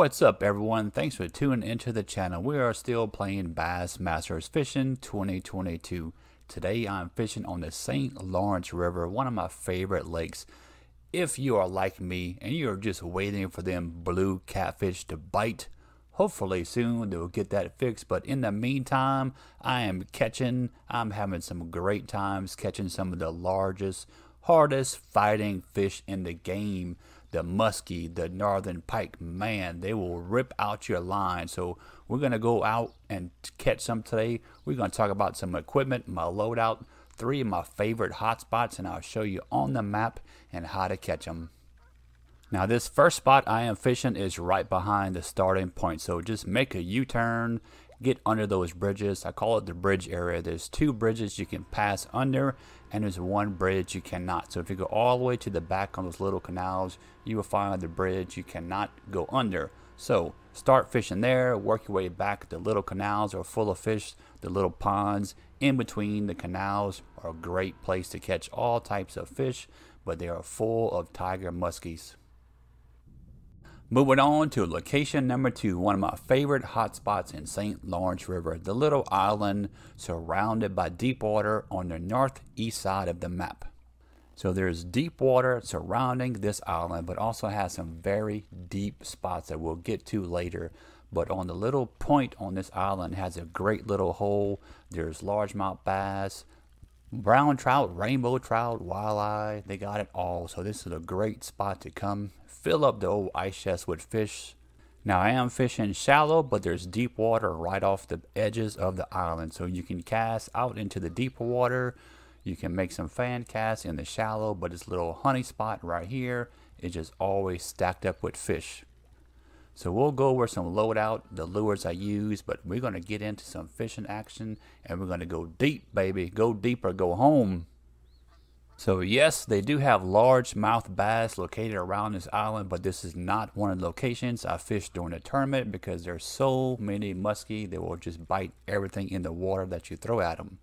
What's up, everyone? Thanks for tuning into the channel. We are still playing Bass Masters Fishing 2022. Today I'm fishing on the Saint Lawrence River, one of my favorite lakes. If you are like me and you're just waiting for them blue catfish to bite, hopefully soon they'll get that fixed. But in the meantime, I'm having some great times catching some of the largest, hardest fighting fish in the game. The musky, the northern pike, man, they will rip out your line. So we're going to go out and catch some today. We're going to talk about some equipment, my loadout, three of my favorite hotspots, and I'll show you on the map and how to catch them. Now, this first spot I am fishing is right behind the starting point. So just make a U-turn, get under those bridges. I call it the bridge area. There's two bridges you can pass under, and there's one bridge you cannot. So if you go all the way to the back on those little canals, you will find the bridge you cannot go under. So start fishing there, work your way back. The little canals are full of fish. The little ponds in between the canals are a great place to catch all types of fish, but they are full of tiger muskies. Moving on to location number 2, one of my favorite hotspots in St. Lawrence River, the little island surrounded by deep water on the northeast side of the map. So there's deep water surrounding this island, but also has some very deep spots that we'll get to later. But on the little point on this island has a great little hole. There's largemouth bass, brown trout, rainbow trout, walleye, they got it all. So this is a great spot to come fill up the old ice chest with fish. Now I am fishing shallow, but there's deep water right off the edges of the island, so you can cast out into the deeper water. You can make some fan casts in the shallow, but this little honey spot right here is just always stacked up with fish. So we'll go over some loadout, the lures I use, but we're going to get into some fishing action, and we're going to go deep, baby. Go deep or go home. So yes, they do have largemouth bass located around this island, but this is not one of the locations I fished during the tournament because there's so many musky. They will just bite everything in the water that you throw at them.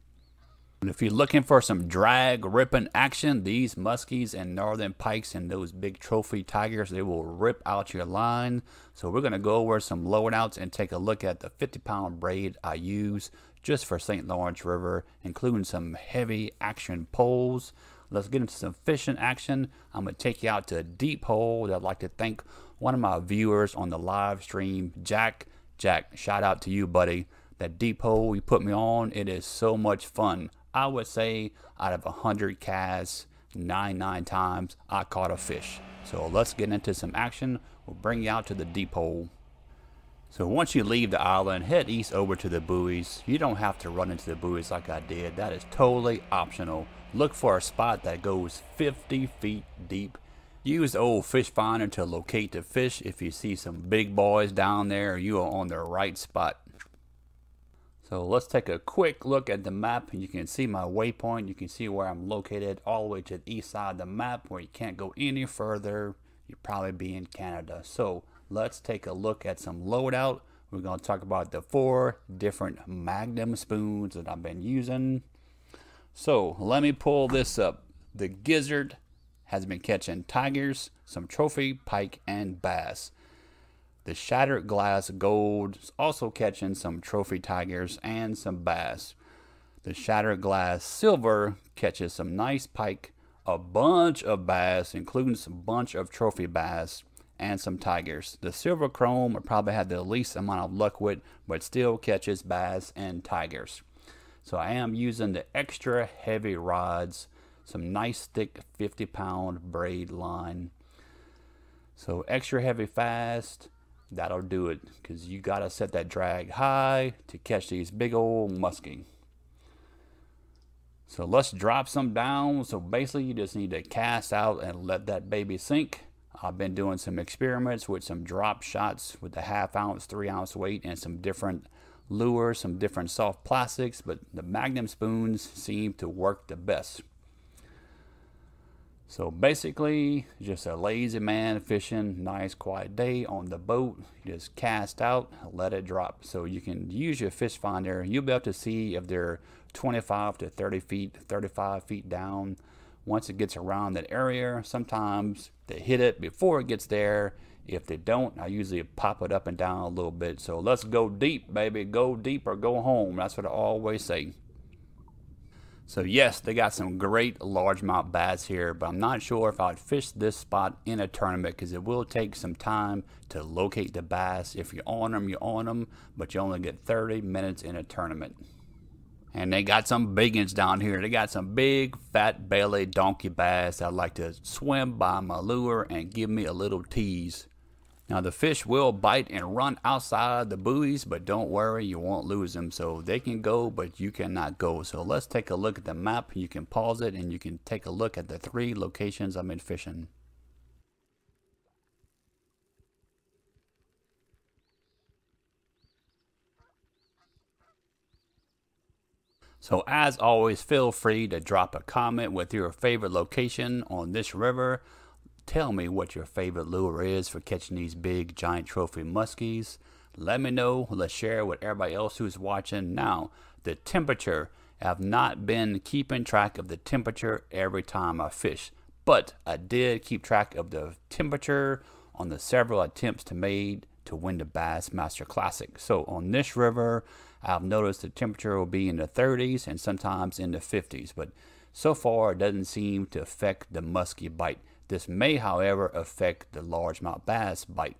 And if you're looking for some drag ripping action, these muskies and northern pikes and those big trophy tigers, they will rip out your line. So we're going to go over some loadouts and take a look at the 50-pound braid I use just for St. Lawrence River, including some heavy action poles. Let's get into some fishing action. I'm going to take you out to a deep hole that I'd like to thank one of my viewers on the live stream, Jack. Jack, shout out to you, buddy. That deep hole you put me on, it is so much fun. I would say out of 100 casts, 99 times I caught a fish. So let's get into some action. We'll bring you out to the deep hole. So once you leave the island, head east over to the buoys. You don't have to run into the buoys like I did. That is totally optional. Look for a spot that goes 50 feet deep. Use the old fish finder to locate the fish. If you see some big boys down there, you are on the right spot. So let's take a quick look at the map. You can see my waypoint. You can see where I'm located all the way to the east side of the map, where you can't go any further. You'll probably be in Canada. So let's take a look at some loadout. We're going to talk about the 4 different Magnum spoons that I've been using. So let me pull this up. The gizzard has been catching tigers, some trophy pike, and bass. The shattered glass gold is also catching some trophy tigers and some bass. The shattered glass silver catches some nice pike, a bunch of bass, including some bunch of trophy bass and some tigers. The silver chrome I probably had the least amount of luck with, but still catches bass and tigers. So I am using the extra heavy rods, some nice thick 50-pound braid line. So extra heavy fast. That'll do it, because you got to set that drag high to catch these big old muskie. So let's drop some down. So basically you just need to cast out and let that baby sink. I've been doing some experiments with some drop shots with the half-ounce, 3-ounce weight and some different lures, some different soft plastics, but the Magnum spoons seem to work the best. So basically, just a lazy man fishing, nice quiet day on the boat. You just cast out, let it drop. So you can use your fish finder. You'll be able to see if they're 25 to 30 feet, 35 feet down. Once it gets around that area, sometimes they hit it before it gets there. If they don't, I usually pop it up and down a little bit. So let's go deep, baby. Go deep or go home. That's what I always say. So yes, they got some great largemouth bass here, but I'm not sure if I'd fish this spot in a tournament because it will take some time to locate the bass. If you're on them, you're on them, but you only get 30 minutes in a tournament. And they got some biggins down here. They got some big fat belly donkey bass that like to swim by my lure and give me a little tease. Now the fish will bite and run outside the buoys, but don't worry, you won't lose them. So they can go, but you cannot go. So let's take a look at the map. You can pause it and you can take a look at the 3 locations I've been fishing. So as always, feel free to drop a comment with your favorite location on this river. Tell me what your favorite lure is for catching these big giant trophy muskies. Let me know. Let's share with everybody else who's watching. Now, the temperature. I've not been keeping track of the temperature every time I fish, but I did keep track of the temperature on the several attempts to made to win the Bass Master Classic. So on this river, I've noticed the temperature will be in the 30s and sometimes in the 50s, but so far it doesn't seem to affect the musky bite. This may, however, affect the largemouth bass bite.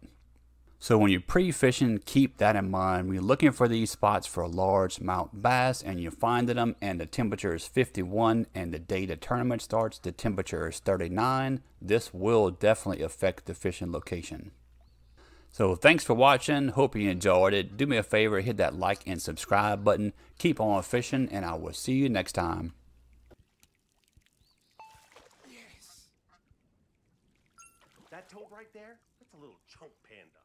So when you're pre-fishing, keep that in mind. We're looking for these spots for largemouth bass, and you're finding them, and the temperature is 51, and the day the tournament starts, the temperature is 39. This will definitely affect the fishing location. So thanks for watching. Hope you enjoyed it. Do me a favor, hit that like and subscribe button. Keep on fishing, and I will see you next time. That toad right there, that's a little chump panda.